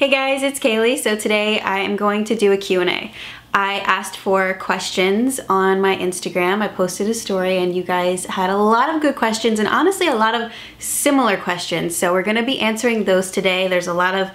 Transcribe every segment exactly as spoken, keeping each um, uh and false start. Hey guys, it's Kaylee. So today I am going to do a Q and A. I asked for questions on my Instagram. I posted a story and you guys had a lot of good questions and honestly a lot of similar questions. So we're gonna be answering those today. There's a lot of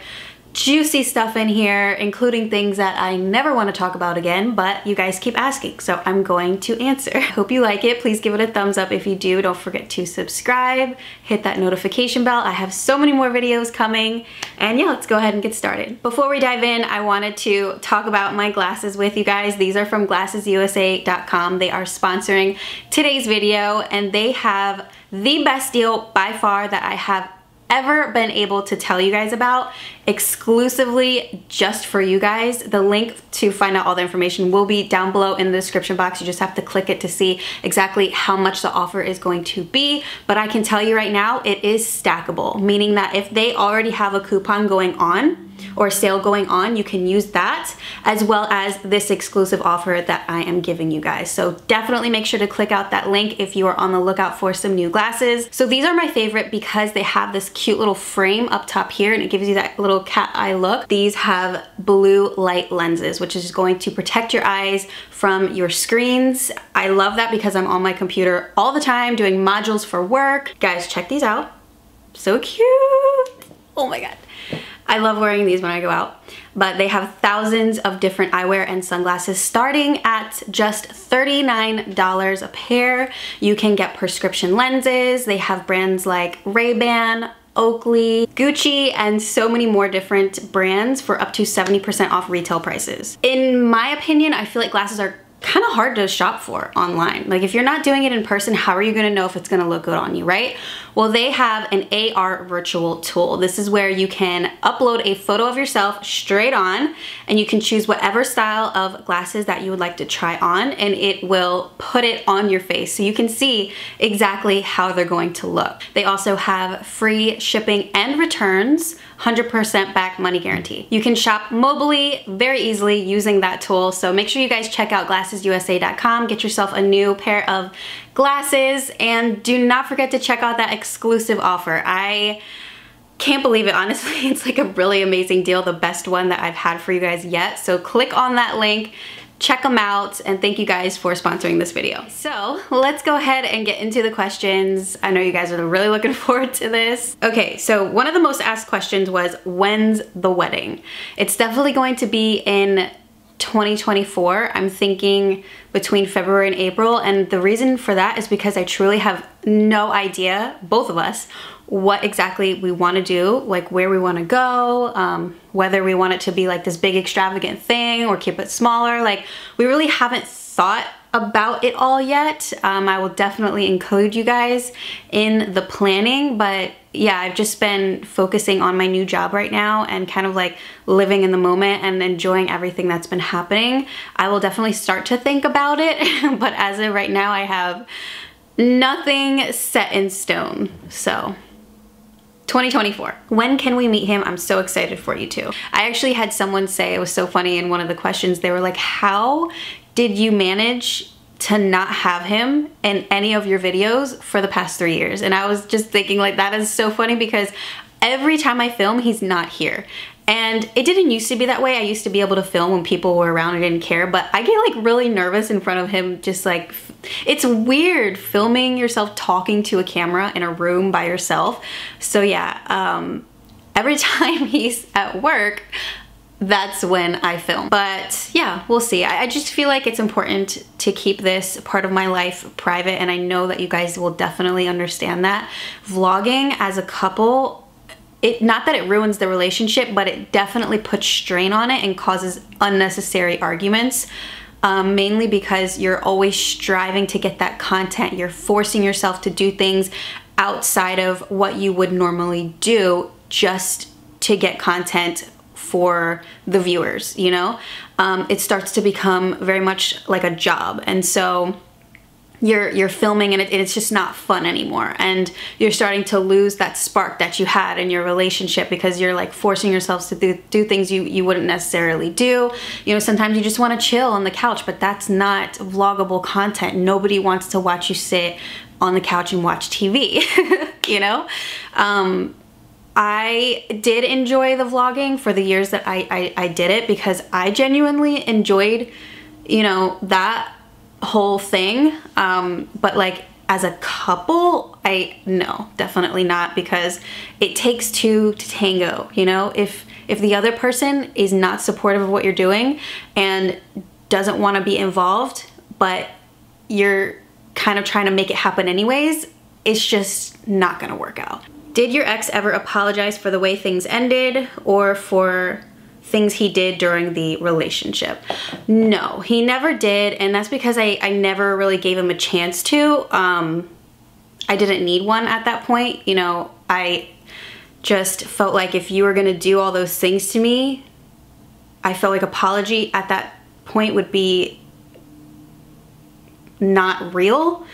juicy stuff in here, including things that I never want to talk about again, but you guys keep asking, so I'm going to answer. Hope you like it. Please give it a thumbs up if you do. Don't forget to subscribe, hit that notification bell. I have so many more videos coming, and yeah, let's go ahead and get started. Before we dive in, I wanted to talk about my glasses with you guys. These are from glasses U S A dot com. They are sponsoring today's video, and they have the best deal by far that I have ever been able to tell you guys about, exclusively just for you guys. The link to find out all the information will be down below in the description box. You just have to click it to see exactly how much the offer is going to be, but I can tell you right now it is stackable, meaning that if they already have a coupon going on or sale going on, you can use that as well as this exclusive offer that I am giving you guys. So definitely make sure to click out that link if you are on the lookout for some new glasses. So these are my favorite because they have this cute little frame up top here and it gives you that little cat eye look. These have blue light lenses, which is going to protect your eyes from your screens. I love that because I'm on my computer all the time doing modules for work. Guys, check these out. So cute. Oh my God. I love wearing these when I go out, but they have thousands of different eyewear and sunglasses starting at just thirty-nine dollars a pair. You can get prescription lenses. They have brands like Ray-Ban, Oakley, Gucci, and so many more different brands for up to seventy percent off retail prices. In my opinion, I feel like glasses are kind of hard to shop for online. Like if you're not doing it in person, how are you gonna know if it's gonna look good on you, right? Well, they have an A R virtual tool. This is where you can upload a photo of yourself straight on and you can choose whatever style of glasses that you would like to try on and it will put it on your face so you can see exactly how they're going to look. They also have free shipping and returns, one hundred percent back money guarantee. You can shop mobilely very easily using that tool, so make sure you guys check out glasses U S A dot com, get yourself a new pair of glasses, and do not forget to check out that exclusive offer. I can't believe it, honestly. It's like a really amazing deal, the best one that I've had for you guys yet. So click on that link, check them out, and thank you guys for sponsoring this video. So let's go ahead and get into the questions. I know you guys are really looking forward to this. Okay, so one of the most asked questions was, when's the wedding? It's definitely going to be in twenty twenty-four. I'm thinking between February and April, and the reason for that is because I truly have no idea, both of us, what exactly we want to do, like where we want to go, um, whether we want it to be like this big extravagant thing or keep it smaller. Like we really haven't thought about it all yet. Um, I will definitely include you guys in the planning, but yeah, I've just been focusing on my new job right now and kind of like living in the moment and enjoying everything that's been happening. I will definitely start to think about it, but as of right now, I have nothing set in stone, so. twenty twenty-four. When can we meet him? I'm so excited for you too. I actually had someone say, it was so funny in one of the questions, they were like, how did you manage to not have him in any of your videos for the past three years? And I was just thinking like, that is so funny because every time I film, he's not here. And it didn't used to be that way. I used to be able to film when people were around, I didn't care, but I get like really nervous in front of him. Just like, it's weird filming yourself talking to a camera in a room by yourself. So yeah, um, every time he's at work, that's when I film. But yeah, we'll see. I, I just feel like it's important to keep this part of my life private, and I know that you guys will definitely understand that. Vlogging as a couple, It, not that it ruins the relationship, but it definitely puts strain on it and causes unnecessary arguments, um, mainly because you're always striving to get that content. You're forcing yourself to do things outside of what you would normally do just to get content for the viewers, you know? Um, it starts to become very much like a job, and so You're, you're filming and it, it's just not fun anymore, and you're starting to lose that spark that you had in your relationship because you're like forcing yourselves to do, do things you, you wouldn't necessarily do. You know, sometimes you just want to chill on the couch, but that's not vloggable content. Nobody wants to watch you sit on the couch and watch T V, you know? Um, I did enjoy the vlogging for the years that I, I, I did it, because I genuinely enjoyed, you know, that whole thing. Um, but like as a couple, I, no, definitely not, because it takes two to tango, you know? If, if the other person is not supportive of what you're doing and doesn't want to be involved, but you're kind of trying to make it happen anyways, it's just not going to work out. Did your ex ever apologize for the way things ended or for things he did during the relationship? No, he never did, and that's because I, I never really gave him a chance to. Um, I didn't need one at that point. You know, I just felt like if you were gonna do all those things to me, I felt like apology at that point would be not real.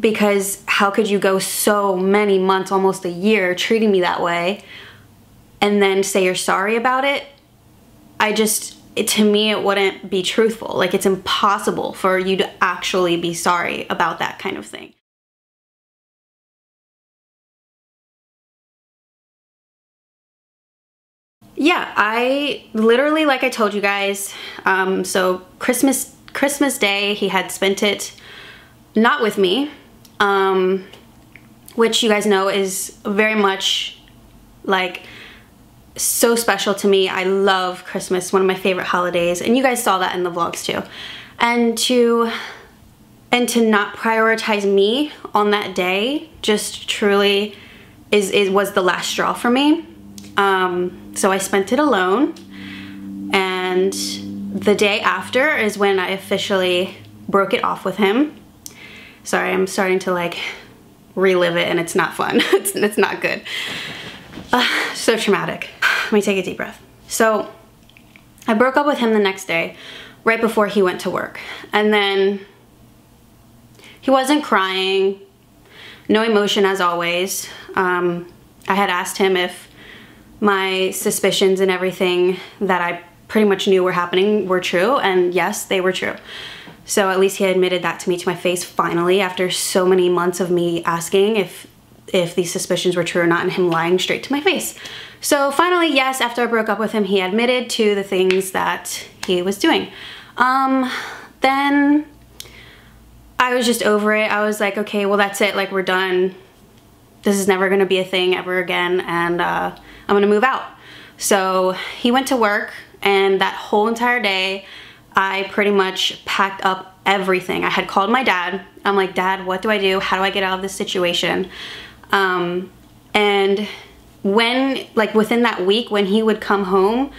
Because how could you go so many months, almost a year, treating me that way and then say you're sorry about it? I just, it, to me, it wouldn't be truthful. Like, it's impossible for you to actually be sorry about that kind of thing. Yeah, I literally, like I told you guys, um, so Christmas, Christmas Day, he had spent it not with me. Um, which you guys know is very much like so special to me. I love Christmas, one of my favorite holidays, and you guys saw that in the vlogs too. And to and to not prioritize me on that day just truly is, is was the last straw for me. Um, so I spent it alone, and the day after is when I officially broke it off with him. Sorry, I'm starting to like relive it and it's not fun. it's, it's not good. Uh, so traumatic. Let me take a deep breath. So I broke up with him the next day, right before he went to work. And then he wasn't crying, no emotion as always. Um, I had asked him if my suspicions and everything that I pretty much knew were happening were true, and yes, they were true. So at least he admitted that to me to my face finally, after so many months of me asking if if these suspicions were true or not and him lying straight to my face. So finally, yes, after I broke up with him, he admitted to the things that he was doing. Um, then I was just over it. I was like, okay, well, that's it. Like, we're done. This is never gonna be a thing ever again, and uh, I'm gonna move out. So he went to work, and that whole entire day, I pretty much packed up everything. I had called my dad. I'm like, Dad, what do I do? How do I get out of this situation? Um, and when, like within that week, when he would come home,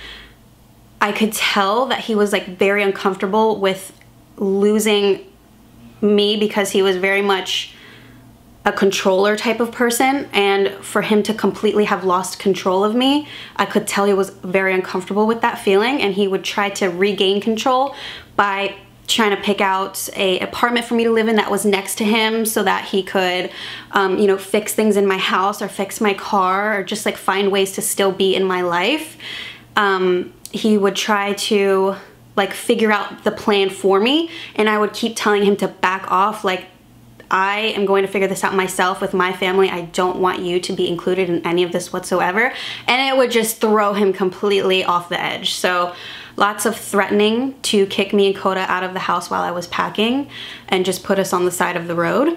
I could tell that he was like very uncomfortable with losing me, because he was very much a controller type of person. And for him to completely have lost control of me, I could tell he was very uncomfortable with that feeling, and he would try to regain control by trying to pick out a apartment for me to live in that was next to him, so that he could, um, you know, fix things in my house or fix my car or just like find ways to still be in my life. Um, he would try to like figure out the plan for me, and I would keep telling him to back off, like, I am going to figure this out myself with my family. I don't want you to be included in any of this whatsoever. And it would just throw him completely off the edge. So lots of threatening to kick me and Coda out of the house while I was packing and just put us on the side of the road,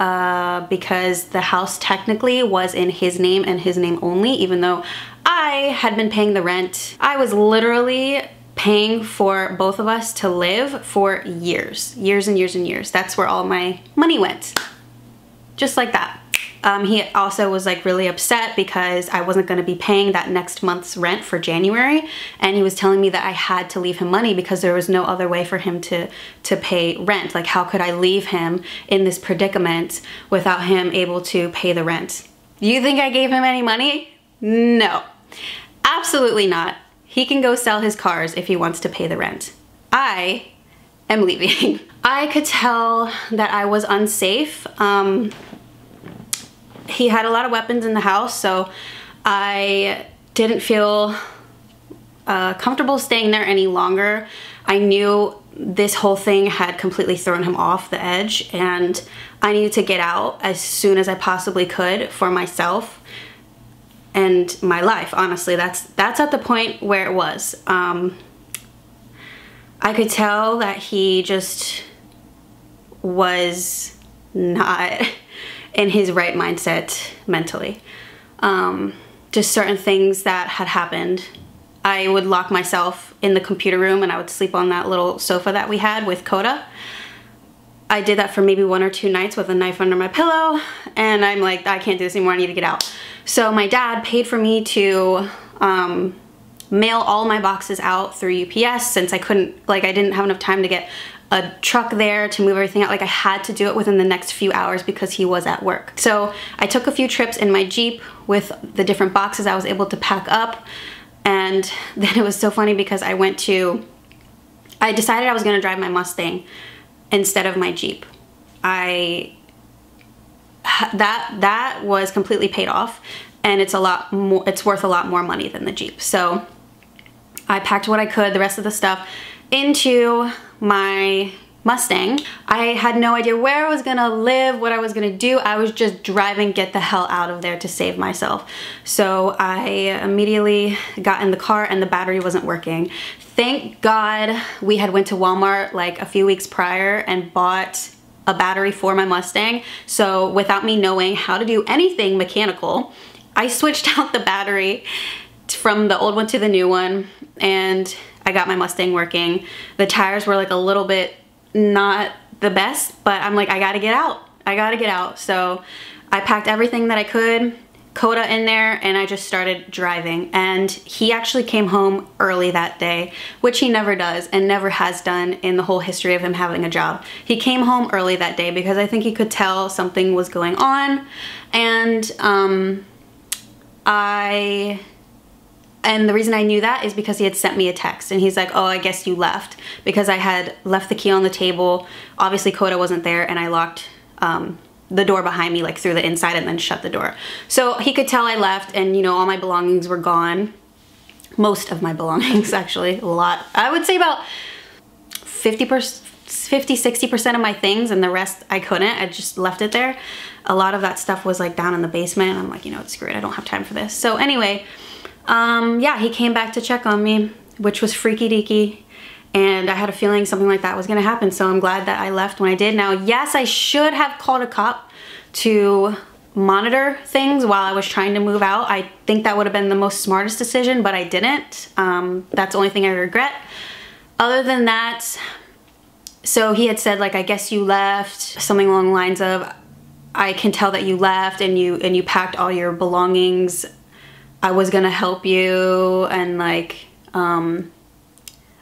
uh, because the house technically was in his name and his name only, even though I had been paying the rent. I was literally paying for both of us to live for years, years and years and years. That's where all my money went, just like that. Um, he also was like really upset because I wasn't gonna be paying that next month's rent for January. And he was telling me that I had to leave him money because there was no other way for him to, to pay rent. Like, how could I leave him in this predicament without him able to pay the rent? You think I gave him any money? No, absolutely not. He can go sell his cars if he wants to pay the rent. I am leaving. I could tell that I was unsafe. Um, he had a lot of weapons in the house, so I didn't feel uh, comfortable staying there any longer. I knew this whole thing had completely thrown him off the edge, and I needed to get out as soon as I possibly could for myself. and my life, honestly. That's that's at the point where it was. Um, I could tell that he just was not in his right mindset mentally. Um, just certain things that had happened. I would lock myself in the computer room and I would sleep on that little sofa that we had with Coda. I did that for maybe one or two nights with a knife under my pillow, and I'm like, I can't do this anymore, I need to get out. So my dad paid for me to um, mail all my boxes out through U P S, since I couldn't, like I didn't have enough time to get a truck there to move everything out. Like I had to do it within the next few hours because he was at work. So I took a few trips in my Jeep with the different boxes I was able to pack up. And then it was so funny because I went to, I decided I was gonna drive my Mustang instead of my Jeep. I, that, that was completely paid off, and it's a lot more, it's worth a lot more money than the Jeep. So I packed what I could, the rest of the stuff, into my Mustang. I had no idea where I was gonna live, what I was gonna do. I was just driving, get the hell out of there to save myself. So I immediately got in the car and the battery wasn't working. Thank God we had went to Walmart like a few weeks prior and bought a battery for my Mustang. So without me knowing how to do anything mechanical, I switched out the battery from the old one to the new one, and I got my Mustang working. The tires were like a little bit not the best, but I'm like, I gotta get out. I gotta get out. So I packed everything that I could, Coda in there, and I just started driving. And he actually came home early that day, which he never does and never has done in the whole history of him having a job. He came home early that day because I think he could tell something was going on. And um, I... And the reason I knew that is because he had sent me a text, and he's like, oh, I guess you left, because I had left the key on the table. Obviously Coda wasn't there, and I locked um, the door behind me, like through the inside, and then shut the door. So he could tell I left, and you know, all my belongings were gone. Most of my belongings, actually, a lot. I would say about fifty, sixty percent of my things, and the rest I couldn't. I just left it there. A lot of that stuff was like down in the basement. I'm like, you know, it's screwed. I don't have time for this. So anyway, Um, yeah, he came back to check on me, which was freaky deaky, and I had a feeling something like that was gonna happen, so I'm glad that I left when I did. Now, yes, I should have called a cop to monitor things while I was trying to move out. I think that would have been the most smartest decision, but I didn't. Um, that's the only thing I regret. Other than that, so he had said, like, I guess you left, something along the lines of, I can tell that you left and you, and you packed all your belongings. I was gonna help you, and like, um,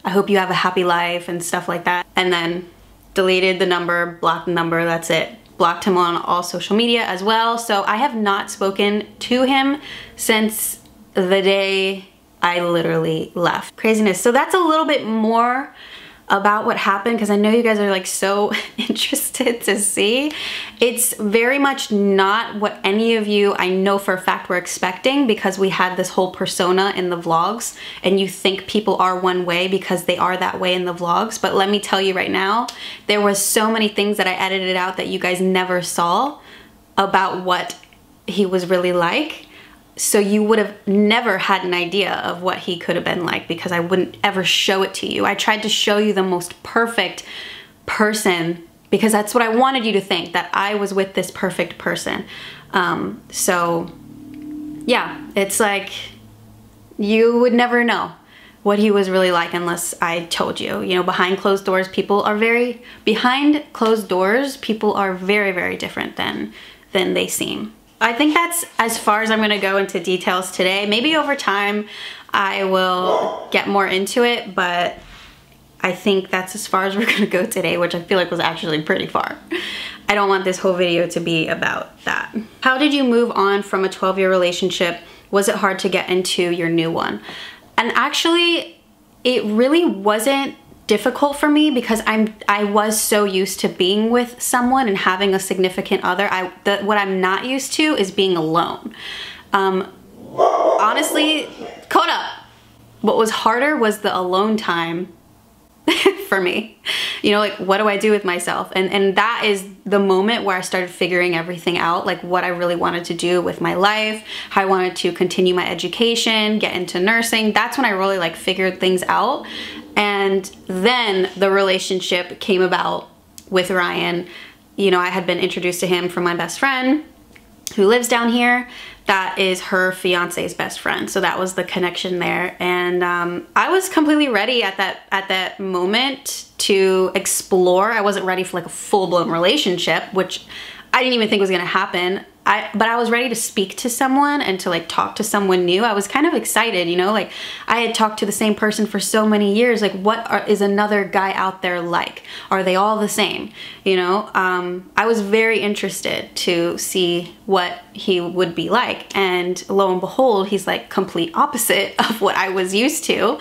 I hope you have a happy life and stuff like that. And then deleted the number, blocked the number, that's it. Blocked him on all social media as well. So I have not spoken to him since the day I literally left. Craziness. So that's a little bit more about what happened, because I know you guys are like so interested to see. It's very much not what any of you, I know for a fact, were expecting, because we had this whole persona in the vlogs, and you think people are one way because they are that way in the vlogs. But let me tell you right now, there was so many things that I edited out that you guys never saw about what he was really like. So you would have never had an idea of what he could have been like, because I wouldn't ever show it to you. I tried to show you the most perfect person because that's what I wanted you to think, that I was with this perfect person. Um, so yeah, it's like you would never know what he was really like unless I told you. You know, behind closed doors, people are very, behind closed doors, people are very, very different than, than they seem. I think that's as far as I'm gonna go into details today. Maybe over time I will get more into it, but I think that's as far as we're gonna go today, which I feel like was actually pretty far. I don't want this whole video to be about that. How did you move on from a twelve year relationship? Was it hard to get into your new one? And actually, it really wasn't difficult for me, because I'm I was so used to being with someone and having a significant other. I the, what I'm not used to is being alone. Um, honestly, Coda, what was harder was the alone time for me? You know, like, what do I do with myself? And, and that is the moment where I started figuring everything out, like what I really wanted to do with my life, how I wanted to continue my education, get into nursing. That's when I really like figured things out. And then the relationship came about with Ryan. You know, I had been introduced to him from my best friend who lives down here. That is her fiance's best friend. So that was the connection there. And um, I was completely ready at that at that moment to explore. I wasn't ready for like a full-blown relationship, which I didn't even think was gonna happen. I, but I was ready to speak to someone and to like talk to someone new. I was kind of excited, you know, like I had talked to the same person for so many years. Like, what are, is another guy out there like? Are they all the same? You know, um, I was very interested to see what he would be like. And lo and behold, he's like complete opposite of what I was used to.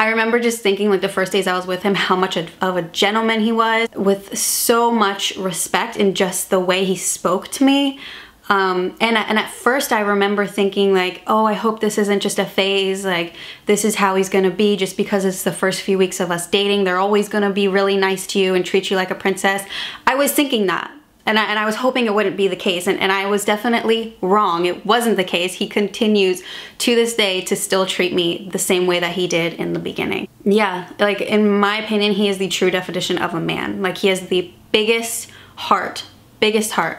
I remember just thinking like the first days I was with him, how much of a gentleman he was, with so much respect in just the way he spoke to me. Um, and, and at first I remember thinking like, oh, I hope this isn't just a phase, like this is how he's gonna be just because it's the first few weeks of us dating. They're always gonna be really nice to you and treat you like a princess. I was thinking that, and I, and I was hoping it wouldn't be the case, and, and I was definitely wrong. It wasn't the case. He continues to this day to still treat me the same way that he did in the beginning. Yeah, like in my opinion, he is the true definition of a man. Like, he has the biggest heart, biggest heart.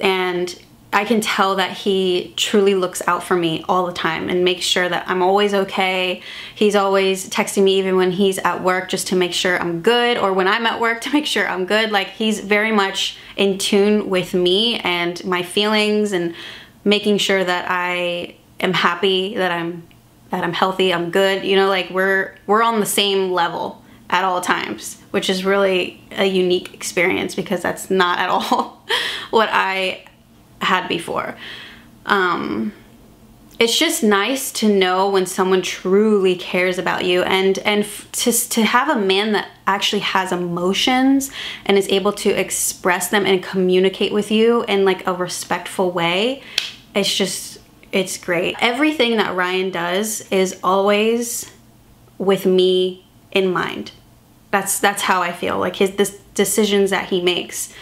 And I can tell that he truly looks out for me all the time and makes sure that I'm always okay. He's always texting me even when he's at work just to make sure I'm good, or when I'm at work to make sure I'm good. Like, he's very much in tune with me and my feelings and making sure that I am happy, that I'm that I'm healthy, I'm good. You know, like we're we're on the same level at all times, which is really a unique experience because that's not at all what I had before. Um, it's just nice to know when someone truly cares about you, and and to, to have a man that actually has emotions and is able to express them and communicate with you in like a respectful way. It's just, it's great. Everything that Ryan does is always with me in mind. That's that's how I feel. Like his this decisions that he makes,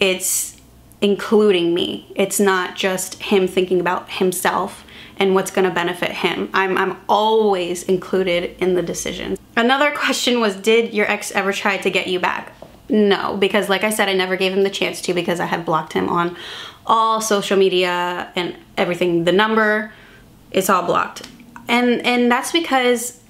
it's including me. It's not just him thinking about himself and what's gonna benefit him. I'm, I'm always included in the decisions. Another question was, did your ex ever try to get you back? No, because like I said, I never gave him the chance to because I had blocked him on all social media and everything. The number, it's all blocked. And, and that's because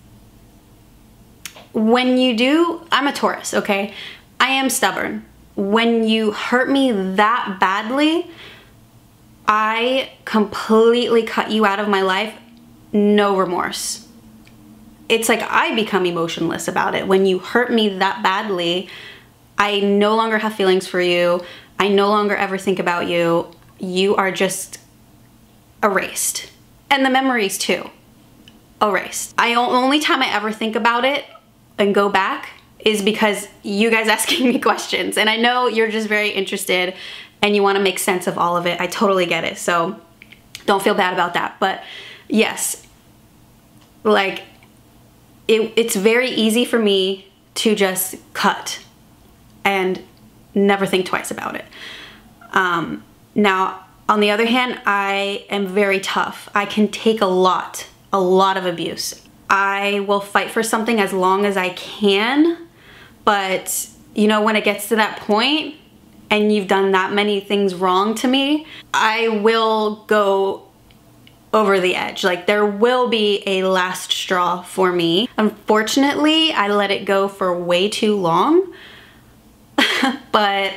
when you do, I'm a Taurus, okay? I am stubborn. When you hurt me that badly, I completely cut you out of my life, no remorse. It's like I become emotionless about it. When you hurt me that badly, I no longer have feelings for you. I no longer ever think about you. You are just erased. And the memories too, erased. I only time I ever think about it and go back is because you guys asking me questions, and I know you're just very interested and you want to make sense of all of it. I totally get it, so don't feel bad about that. But yes, like it, it's very easy for me to just cut and never think twice about it. Um, now on the other hand, I am very tough. I can take a lot a lot of abuse. I will fight for something as long as I can, but you know, when it gets to that point and you've done that many things wrong to me, I will go over the edge. Like, there will be a last straw for me. Unfortunately, I let it go for way too long, but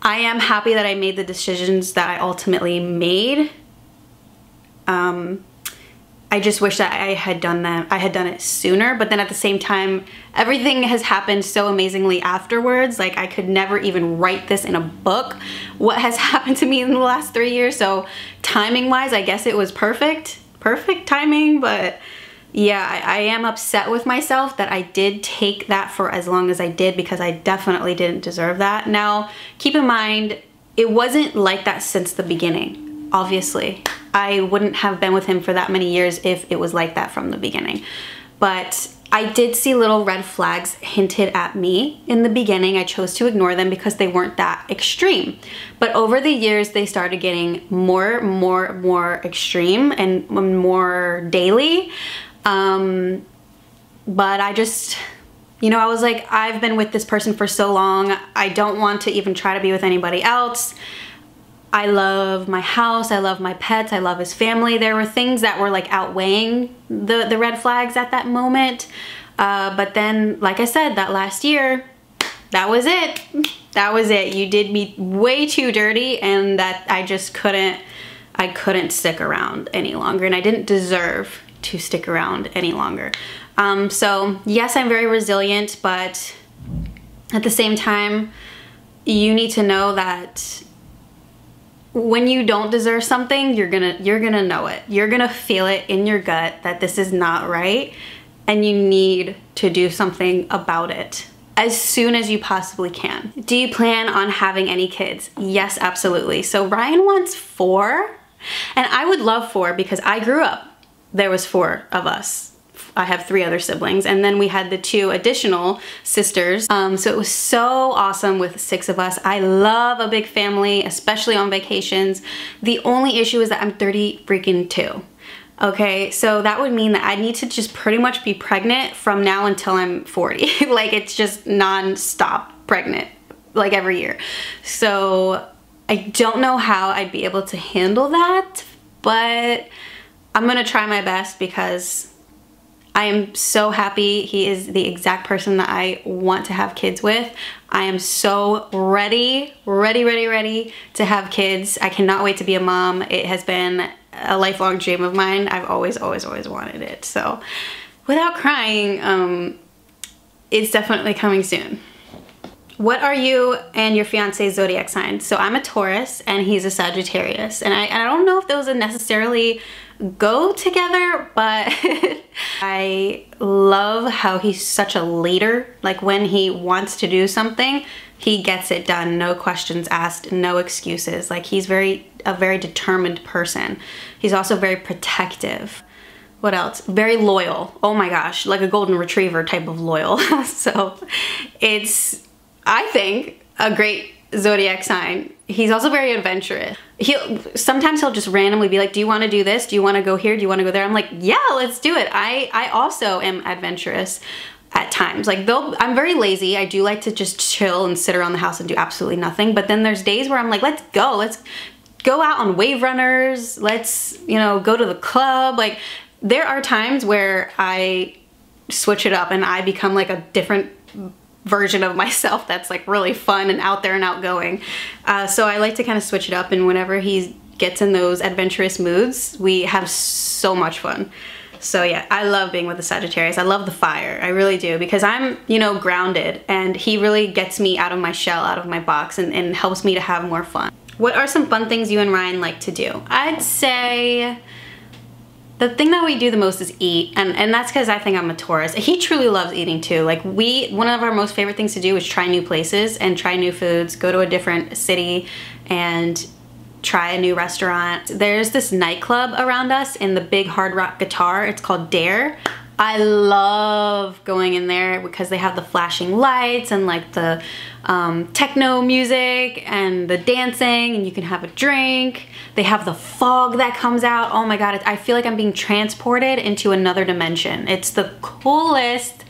I am happy that I made the decisions that I ultimately made. Um, I just wish that I had done that. I had done it sooner, but then at the same time, everything has happened so amazingly afterwards. Like, I could never even write this in a book, what has happened to me in the last three years. So timing wise, I guess it was perfect, perfect timing. But yeah, I, I am upset with myself that I did take that for as long as I did, because I definitely didn't deserve that. Now, keep in mind, it wasn't like that since the beginning, obviously. I wouldn't have been with him for that many years if it was like that from the beginning. But I did see little red flags hinted at me in the beginning. I chose to ignore them because they weren't that extreme. But over the years, they started getting more, more, more extreme and more daily. Um, but I just, you know, I was like, I've been with this person for so long. I don't want to even try to be with anybody else. I love my house, I love my pets, I love his family. There were things that were like outweighing the, the red flags at that moment. Uh, but then, like I said, that last year, that was it. That was it. You did me way too dirty, and that I just couldn't, I couldn't stick around any longer, and I didn't deserve to stick around any longer. Um, so yes, I'm very resilient, but at the same time, you need to know that when you don't deserve something, you're gonna you're gonna know it. You're gonna feel it in your gut that this is not right, and you need to do something about it as soon as you possibly can. Do you plan on having any kids? Yes, absolutely. So Ryan wants four, and I would love four because I grew up, there was four of us. I have three other siblings, and then we had the two additional sisters. Um, so it was so awesome with six of us. I love a big family, especially on vacations. The only issue is that I'm thirty freaking two. Okay, so that would mean that I need to just pretty much be pregnant from now until I'm forty. Like, it's just non-stop pregnant, like every year. So I don't know how I'd be able to handle that, but I'm gonna try my best because I am so happy. He is the exact person that I want to have kids with. I am so ready, ready, ready, ready to have kids. I cannot wait to be a mom. It has been a lifelong dream of mine. I've always, always, always wanted it. So without crying, um, it's definitely coming soon. What are you and your fiance's zodiac signs? So I'm a Taurus and he's a Sagittarius. And I, I don't know if those are necessarily go together, but I love how he's such a leader. Like, when he wants to do something, he gets it done. No questions asked, no excuses. Like, he's very a very determined person. He's also very protective. What else? Very loyal. Oh my gosh, like a golden retriever type of loyal. So it's, I think, a great zodiac sign. He's also very adventurous. He'll sometimes he'll just randomly be like, do you want to do this? Do you want to go here? Do you want to go there? I'm like, yeah, let's do it. I, I also am adventurous at times. Like, though I'm very lazy, I do like to just chill and sit around the house and do absolutely nothing. But then there's days where I'm like, let's go. Let's go out on wave runners. Let's, you know, go to the club. Like, there are times where I switch it up and I become like a different version of myself that's like really fun and out there and outgoing. Uh, so I like to kind of switch it up, and whenever he gets in those adventurous moods, we have so much fun. So yeah, I love being with the Sagittarius. I love the fire, I really do, because I'm, you know, grounded, and he really gets me out of my shell, out of my box, and, and helps me to have more fun. What are some fun things you and Ryan like to do? I'd say the thing that we do the most is eat, and, and that's because I think I'm a Taurus. He truly loves eating too. Like, we, one of our most favorite things to do is try new places and try new foods, go to a different city and try a new restaurant. There's this nightclub around us in the big Hard Rock Guitar. It's called Dare. I love going in there because they have the flashing lights and like the um, techno music and the dancing, and you can have a drink. They have the fog that comes out. Oh my God, I feel like I'm being transported into another dimension. It's the coolest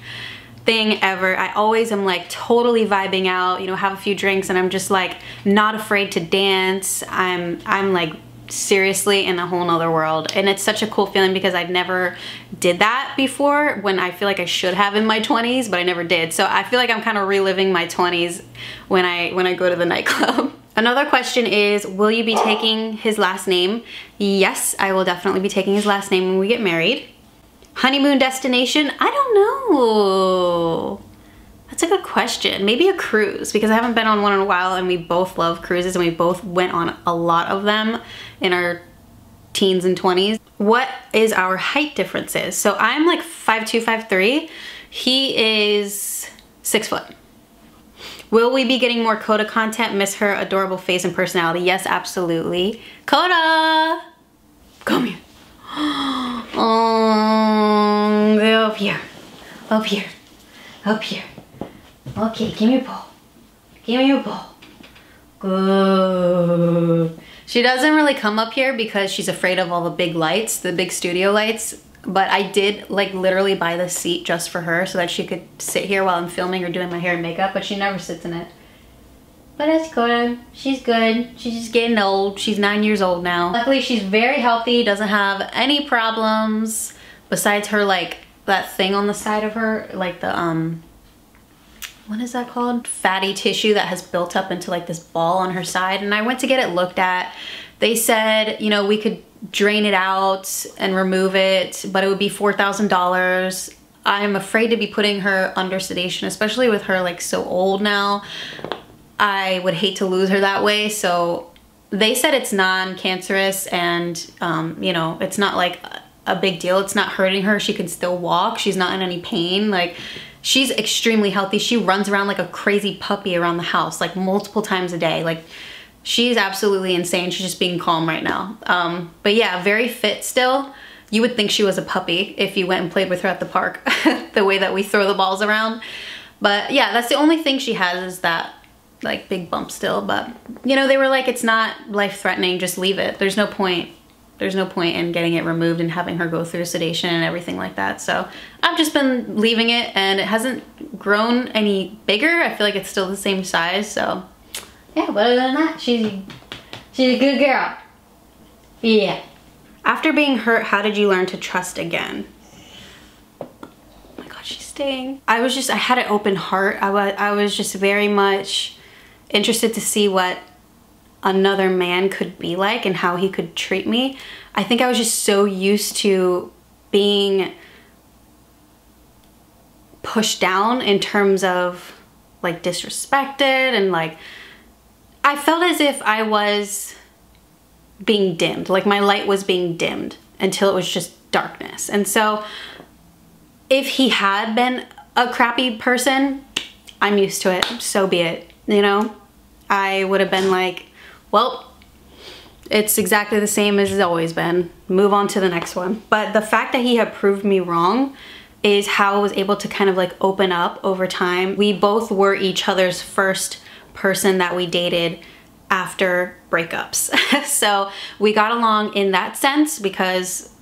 thing ever. I always am like totally vibing out, you know, have a few drinks, and I'm just like not afraid to dance. I'm, I'm like, seriously in a whole nother world, and it's such a cool feeling because I never did that before, when I feel like I should have in my twenties, but I never did. So I feel like I'm kind of reliving my twenties when I when I go to the nightclub. Another question is, will you be taking his last name? Yes, I will definitely be taking his last name when we get married. Honeymoon destination? I don't know. That's a good question. Maybe a cruise, because I haven't been on one in a while, and we both love cruises, and we both went on a lot of them in our teens and twenties. What is our height differences? So I'm like five two, five three. He is six foot. Will we be getting more Coda content? Miss her adorable face and personality. Yes, absolutely. Coda, come here. Oh, go up here. Up here. Up here. Okay, give me your ball. Give me your ball. Good. She doesn't really come up here because she's afraid of all the big lights, the big studio lights. But I did like literally buy this seat just for her so that she could sit here while I'm filming or doing my hair and makeup, but she never sits in it. But that's Coda. She's good. She's just getting old. She's nine years old now. Luckily, she's very healthy, doesn't have any problems besides her, like, that thing on the side of her, like the, um, what is that called? Fatty tissue that has built up into like this ball on her side. And I went to get it looked at. They said, you know, we could drain it out and remove it, but it would be four thousand dollars. I'm afraid to be putting her under sedation, especially with her like so old now. I would hate to lose her that way. So they said it's non-cancerous and, um, you know, it's not like a big deal. It's not hurting her. She can still walk. She's not in any pain. Like, she's extremely healthy. She runs around like a crazy puppy around the house, like multiple times a day. Like, she's absolutely insane. She's just being calm right now. Um, but yeah, very fit still. You would think she was a puppy if you went and played with her at the park, the way that we throw the balls around. But yeah, that's the only thing she has is that like big bump still. But you know, they were like, it's not life-threatening, just leave it. There's no point there's no point in getting it removed and having her go through sedation and everything like that. So I've just been leaving it, and it hasn't grown any bigger. I feel like it's still the same size. So yeah, but other than that, she's she's a good girl. Yeah. After being hurt, how did you learn to trust again? Oh my god, she's staying. I was just I had an open heart. I was I was just very much interested to see what another man could be like and how he could treat me. I think I was just so used to being pushed down in terms of like disrespected, and like I felt as if I was being dimmed, like my light was being dimmed until it was just darkness. And so if he had been a crappy person, I'm used to it, so be it, you know? I would have been like, well, it's exactly the same as it's always been. Move on to the next one. But the fact that he had proved me wrong is how I was able to kind of like open up over time. We both were each other's first person that we dated after breakups. So we got along in that sense because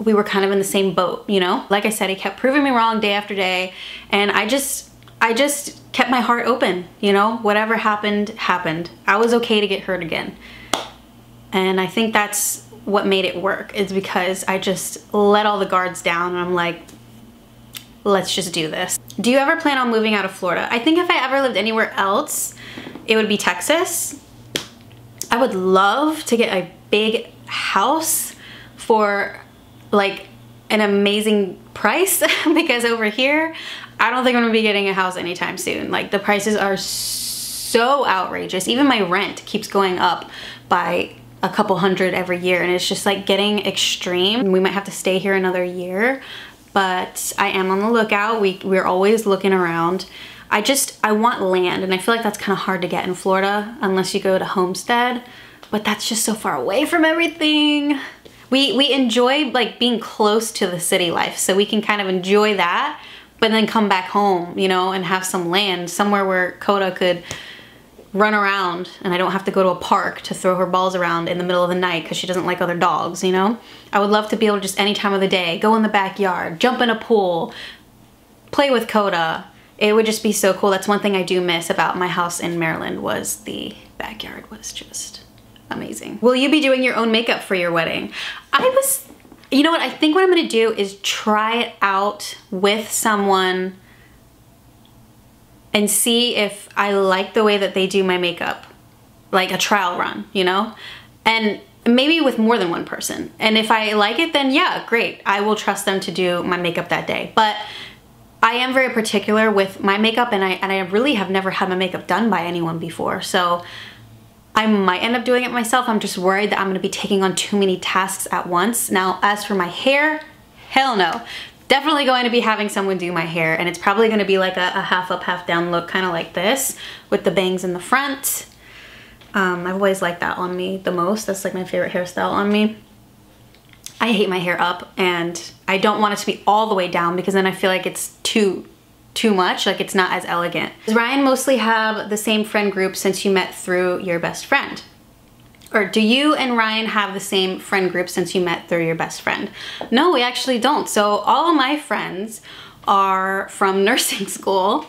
we were kind of in the same boat, you know? Like I said, he kept proving me wrong day after day, and I just, I just kept my heart open, you know? Whatever happened, happened. I was okay to get hurt again. And I think that's what made it work, is because I just let all the guards down, and I'm like, let's just do this. Do you ever plan on moving out of Florida? I think if I ever lived anywhere else, it would be Texas. I would love to get a big house for like an amazing price because over here, I don't think I'm gonna be getting a house anytime soon. Like, the prices are so outrageous. Even my rent keeps going up by a couple hundred every year, and it's just like getting extreme. We might have to stay here another year, but I am on the lookout. We, we're always looking around. I just, I want land, and I feel like that's kind of hard to get in Florida unless you go to Homestead, but that's just so far away from everything. We, we enjoy like being close to the city life, so we can kind of enjoy that, but then come back home, you know, and have some land somewhere where Coda could run around and I don't have to go to a park to throw her balls around in the middle of the night because she doesn't like other dogs, you know? I would love to be able to just any time of the day, go in the backyard, jump in a pool, play with Coda. It would just be so cool. That's one thing I do miss about my house in Maryland, was the backyard was just amazing. Will you be doing your own makeup for your wedding? I was, you know what, I think what I'm gonna do is try it out with someone and see if I like the way that they do my makeup, like a trial run, you know? And maybe with more than one person. And if I like it, then yeah, great. I will trust them to do my makeup that day. But I am very particular with my makeup, and I, and I really have never had my makeup done by anyone before. So I might end up doing it myself. I'm just worried that I'm gonna be taking on too many tasks at once. Now, as for my hair, hell no. Definitely going to be having someone do my hair, and it's probably gonna be like a, a half up, half down look, kind of like this, with the bangs in the front. Um, I've always liked that on me the most. That's like my favorite hairstyle on me. I hate my hair up, and I don't want it to be all the way down because then I feel like it's too too much, like it's not as elegant. Does Ryan mostly have the same friend group since you met through your best friend? Or do you and Ryan have the same friend group since you met through your best friend? No, we actually don't. So all of my friends are from nursing school,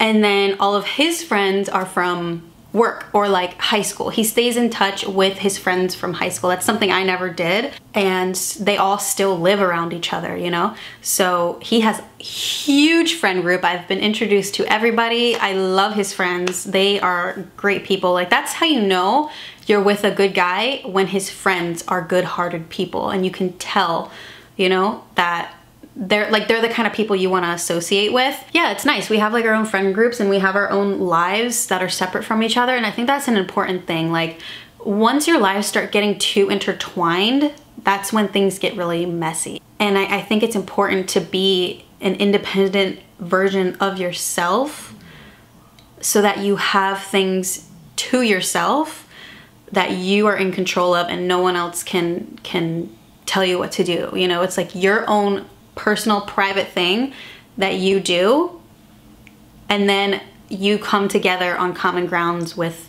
and then all of his friends are from work or like high school. He stays in touch with his friends from high school. That's something I never did. And they all still live around each other, you know? So he has a huge friend group. I've been introduced to everybody. I love his friends. They are great people. Like, that's how you know you're with a good guy, when his friends are good-hearted people. And you can tell, you know, that they're like, they're the kind of people you want to associate with. Yeah, it's nice. We have like our own friend groups and we have our own lives that are separate from each other. And I think that's an important thing. Like, once your lives start getting too intertwined, that's when things get really messy. And I, I think it's important to be an independent version of yourself so that you have things to yourself that you are in control of, and no one else can can tell you what to do. You know, it's like your own personal private thing that you do, and then you come together on common grounds with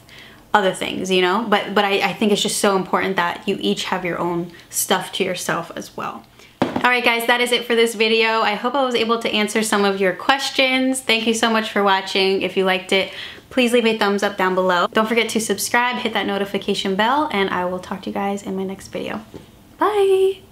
other things, you know? But but I, I think it's just so important that you each have your own stuff to yourself as well. All right, guys, that is it for this video. I hope I was able to answer some of your questions. Thank you so much for watching. If you liked it, please leave a thumbs up down below. Don't forget to subscribe, hit that notification bell, and I will talk to you guys in my next video. Bye!